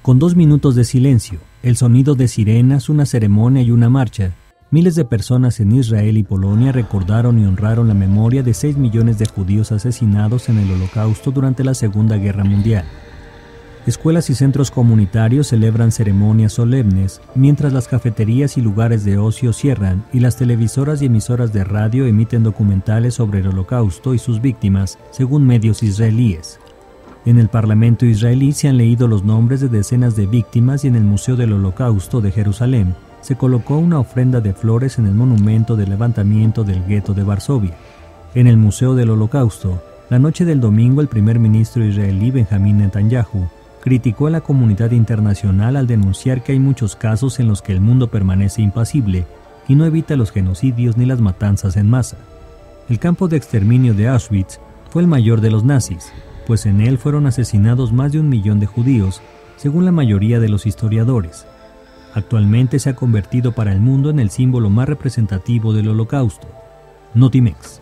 Con 2 minutos de silencio, el sonido de sirenas, una ceremonia y una marcha, miles de personas en Israel y Polonia recordaron y honraron la memoria de 6 millones de judíos asesinados en el Holocausto durante la Segunda Guerra Mundial. Escuelas y centros comunitarios celebran ceremonias solemnes, mientras las cafeterías y lugares de ocio cierran y las televisoras y emisoras de radio emiten documentales sobre el Holocausto y sus víctimas, según medios israelíes. En el Parlamento israelí se han leído los nombres de decenas de víctimas y en el Museo del Holocausto de Jerusalén se colocó una ofrenda de flores en el monumento del levantamiento del Gueto de Varsovia. En el Museo del Holocausto, la noche del domingo, el primer ministro israelí Benjamín Netanyahu criticó a la comunidad internacional al denunciar que hay muchos casos en los que el mundo permanece impasible y no evita los genocidios ni las matanzas en masa. El campo de exterminio de Auschwitz fue el mayor de los nazis, pues en él fueron asesinados más de 1 millón de judíos, según la mayoría de los historiadores. Actualmente se ha convertido para el mundo en el símbolo más representativo del Holocausto. Notimex.